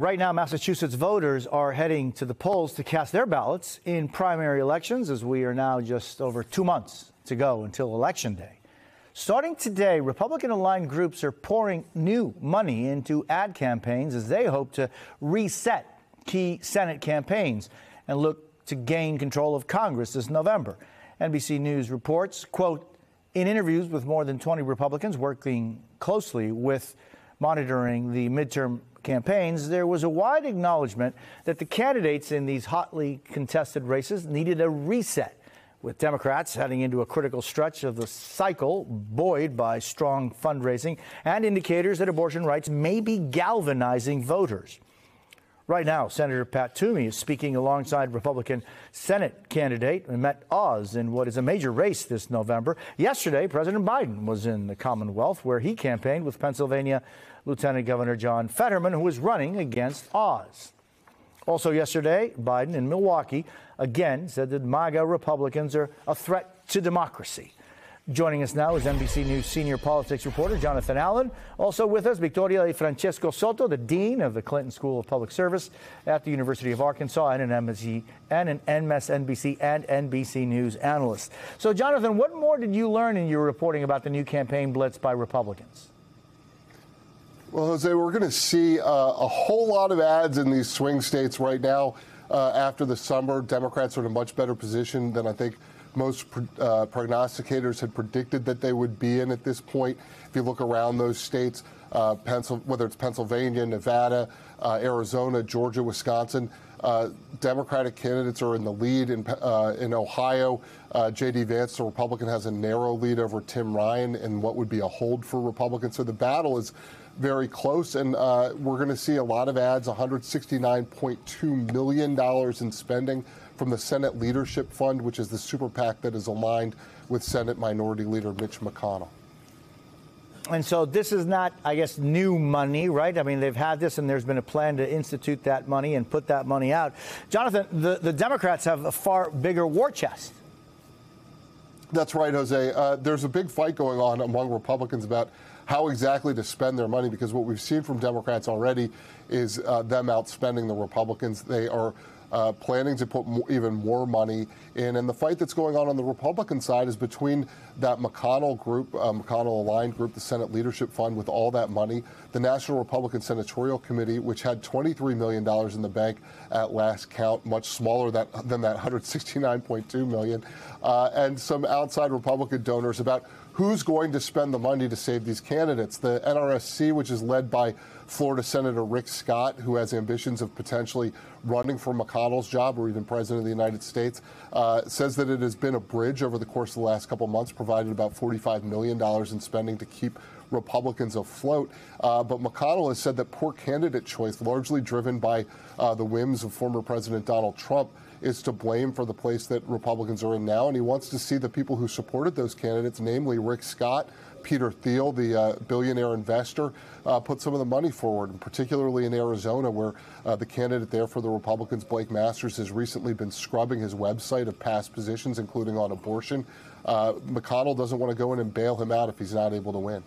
Right now, Massachusetts voters are heading to the polls to cast their ballots in primary elections, as we are now just over 2 months to go until Election Day. Starting today, Republican-aligned groups are pouring new money into ad campaigns as they hope to reset key Senate campaigns and look to gain control of Congress this November. NBC News reports, quote, in interviews with more than 20 Republicans working closely with monitoring the midterm campaigns, there was a wide acknowledgement that the candidates in these hotly contested races needed a reset, with Democrats heading into a critical stretch of the cycle buoyed by strong fundraising and indicators that abortion rights may be galvanizing voters. Right now, Senator Pat Toomey is speaking alongside Republican Senate candidate Mehmet Oz in what is a major race this November. Yesterday, President Biden was in the Commonwealth, where he campaigned with Pennsylvania Lieutenant Governor John Fetterman, who is running against Oz. Also yesterday, Biden in Milwaukee again said that MAGA Republicans are a threat to democracy. Joining us now is NBC News senior politics reporter Jonathan Allen. Also with us, Victoria DeFrancesco Soto, the dean of the Clinton School of Public Service at the University of Arkansas, and an MSNBC and NBC News analyst. So, Jonathan, what more did you learn in your reporting about the new campaign blitz by Republicans? Well, Jose, we're going to see a whole lot of ads in these swing states right now. After the summer, Democrats are in a much better position than I think most prognosticators had predicted that they would be in at this point. If you look around those states, whether it's Pennsylvania, Nevada, Arizona, Georgia, Wisconsin, Democratic candidates are in the lead in Ohio. J.D. Vance, the Republican, has a narrow lead over Tim Ryan in what would be a hold for Republicans. So the battle is very close, and we're going to see a lot of ads, $169.2 million in spending from the Senate Leadership Fund, which is the super PAC that is aligned with Senate Minority Leader Mitch McConnell. And so this is not, I guess, new money, right? I mean, they've had this, and there's been a plan to institute that money and put that money out. Jonathan, the Democrats have a far bigger war chest. That's right, Jose. There's a big fight going on among Republicans about how exactly to spend their money, because what we've seen from Democrats already is them outspending the Republicans. They are planning to put even more money in. And the fight that's going on the Republican side is between that McConnell group, McConnell-aligned group, the Senate Leadership Fund with all that money, the National Republican Senatorial Committee, which had $23 million in the bank at last count, much smaller than that $169.2 million, and some outside Republican donors about who's going to spend the money to save these candidates. The NRSC, which is led by Florida Senator Rick Scott, who has ambitions of potentially running for McConnell's job or even President of the United States, says that it has been a bridge over the course of the last couple months, provided about $45 million in spending to keep Republicans afloat. But McConnell has said that poor candidate choice, largely driven by the whims of former President Donald Trump, is to blame for the place that Republicans are in now, and he wants to see the people who supported those candidates, namely Rick Scott, Peter Thiel, the billionaire investor, put some of the money forward, and particularly in Arizona, where the candidate there for the Republicans, Blake Masters, has recently been scrubbing his website of past positions, including on abortion. McConnell doesn't want to go in and bail him out if he's not able to win.